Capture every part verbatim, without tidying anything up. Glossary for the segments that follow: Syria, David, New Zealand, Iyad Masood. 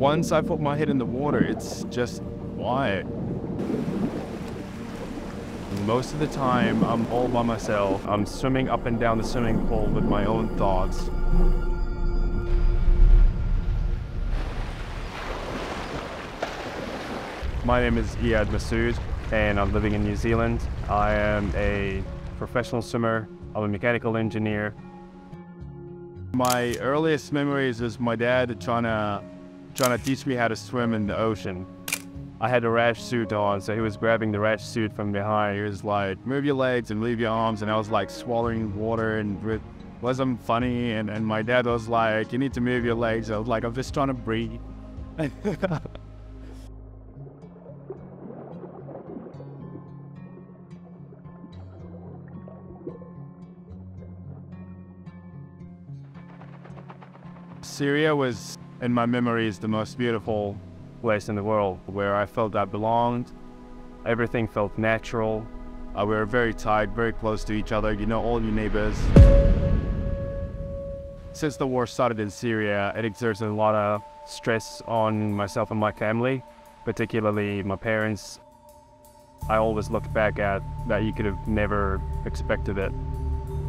Once I put my head in the water, it's just quiet. Most of the time, I'm all by myself. I'm swimming up and down the swimming pool with my own thoughts. My name is Iyad Masood, and I'm living in New Zealand. I am a professional swimmer. I'm a mechanical engineer. My earliest memories is my dad trying to, trying to teach me how to swim in the ocean. I had a rash suit on, so he was grabbing the rash suit from behind. He was like, move your legs and leave your arms. And I was like swallowing water and it wasn't funny. And, and my dad was like, you need to move your legs. I was like, I'm just trying to breathe. Syria was, in my memories, the most beautiful place in the world, where I felt I belonged. Everything felt natural. Uh, we were very tight, very close to each other, you know, all your neighbors. Since the war started in Syria, it exerted a lot of stress on myself and my family, particularly my parents. I always look back at that you could have never expected it.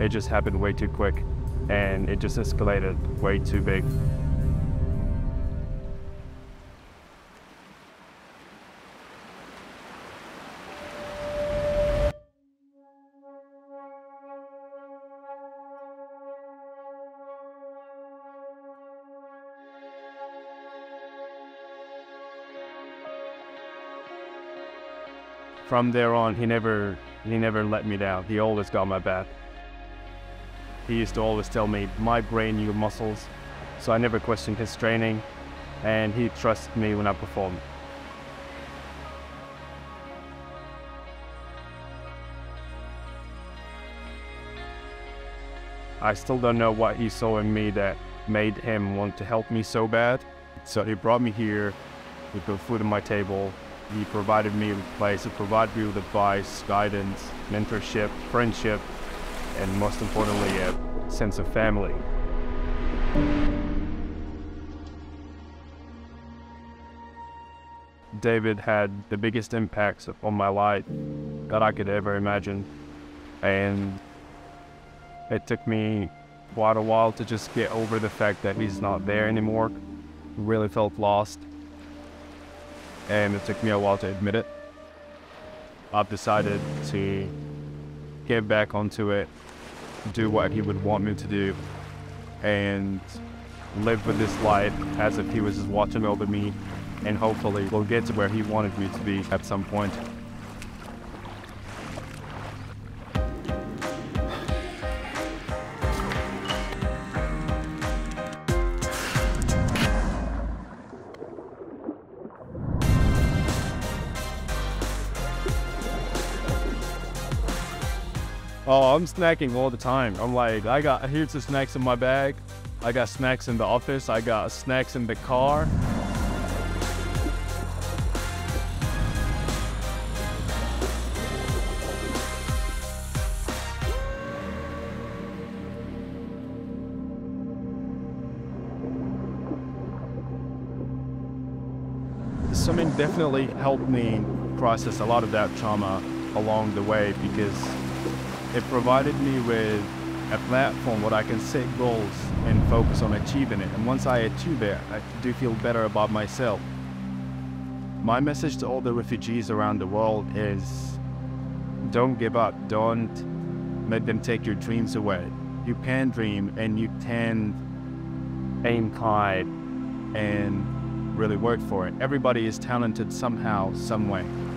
It just happened way too quick, and it just escalated way too big. From there on, he never, he never let me down. He always got my back. He used to always tell me, my brain, your muscles. So I never questioned his training, and he trusted me when I performed. I still don't know what he saw in me that made him want to help me so bad. So he brought me here, he put food on my table, he provided me with a place, he provided me with advice, guidance, mentorship, friendship, and most importantly, a sense of family. David had the biggest impacts on my life that I could ever imagine. And it took me quite a while to just get over the fact that he's not there anymore. I really felt lost. And it took me a while to admit it. I've decided to get back onto it, do what he would want me to do, and live with this life as if he was just watching over me, and hopefully we'll get to where he wanted me to be at some point. Oh, I'm snacking all the time. I'm like, I got here's the snacks in my bag. I got snacks in the office. I got snacks in the car. Swimming definitely helped me process a lot of that trauma along the way, because it provided me with a platform where I can set goals and focus on achieving it. And once I achieve it, I do feel better about myself. My message to all the refugees around the world is, don't give up. Don't let them take your dreams away. You can dream, and you can aim high and really work for it. Everybody is talented somehow, some way.